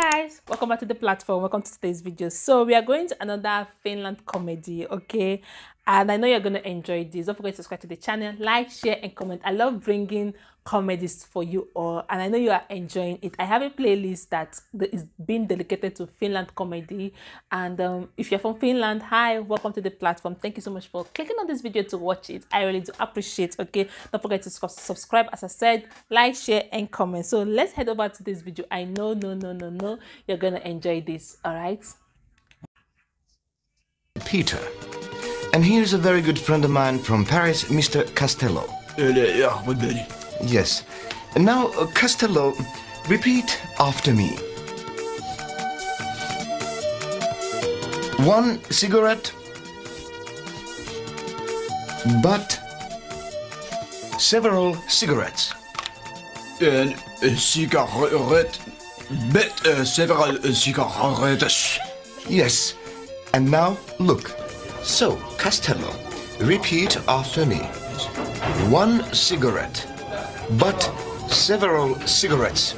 Guys, welcome back to the platform. Welcome to today's video. So we are going to another Finland comedy, okay? And I know you're going to enjoy this. Don't forget to subscribe to the channel, like, share and comment. I love bringing comedies for you all, and I know you are enjoying it. I have a playlist that is being dedicated to Finland comedy, and if you're from Finland, hi, welcome to the platform. Thank you so much for clicking on this video to watch it. I really do appreciate, okay? Don't forget to subscribe, as I said, like, share and comment. So let's head over to this video. I know no, you're gonna enjoy this, all right? Peter, and here's a very good friend of mine from Paris, Mr. Castello. Yeah, my daddy. Yes. And now, Castello, repeat after me. 1 cigarette, but several cigarettes. And a cigarette. But several cigarettes. Yes. And now, look. So, Castello, repeat after me. 1 cigarette, but several cigarettes.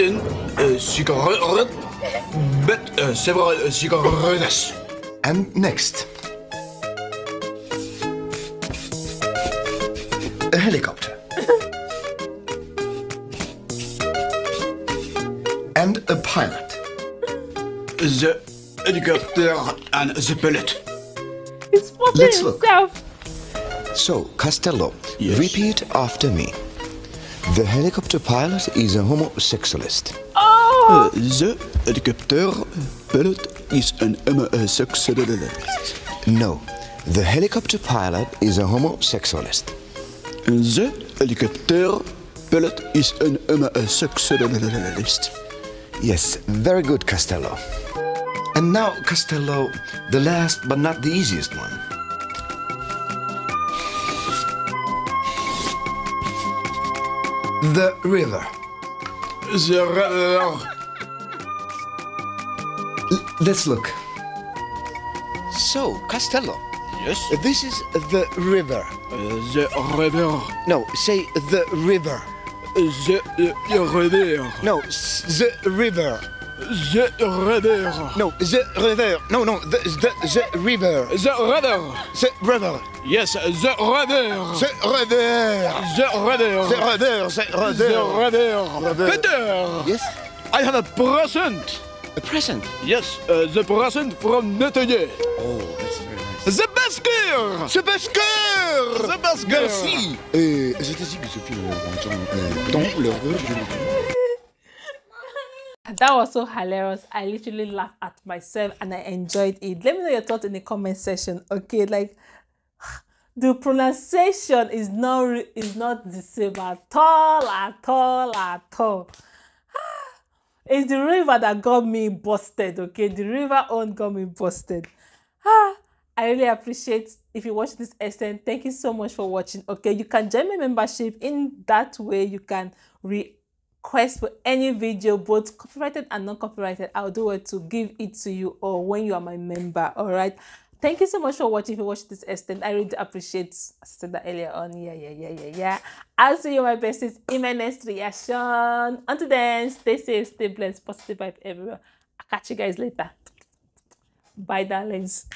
In a cigarette, but several cigarettes. And next. A helicopter. And a pilot. The helicopter and the pilot. It's fucking himself. So, Castello, yes. Repeat after me. The helicopter pilot is a homosexualist. Oh! The helicopter pilot is an homosexualist. No, the helicopter pilot is a homosexualist. The helicopter pilot is an homosexualist. Yes, very good, Castello. And now, Castello, the last but not the easiest one. The river. The river. Let's look. So, Castello. Yes? This is the river. The river. No, say the river. The river. No, the river. The river. No, the river. No, no, the river. The river. The river. Yes, the river. The river. The river. The river. The river. Peter. Yes? I have a present. A present? Yes, the present from Natalia. Oh, that's very nice. The Basqueur. The Basqueur. The Basqueur. Merci. That was so hilarious. I literally laughed at myself and I enjoyed it. Let me know your thoughts in the comment section, okay? Like, the pronunciation is not the same at all. It's the river that got me busted, okay? The river own got me busted. I really appreciate if you watch this extent. Thank you so much for watching. Okay, you can join my membership. In that way, you can request for any video, both copyrighted and non-copyrighted. I'll do it to give it to you or when you are my member. All right. Thank you so much for watching. If you watch this extent, I really appreciate. I said that earlier on. Yeah. I'll see you, my besties, in my next reaction. Until then, stay safe, stay blessed, positive vibe everywhere. I'll catch you guys later. Bye, darlings.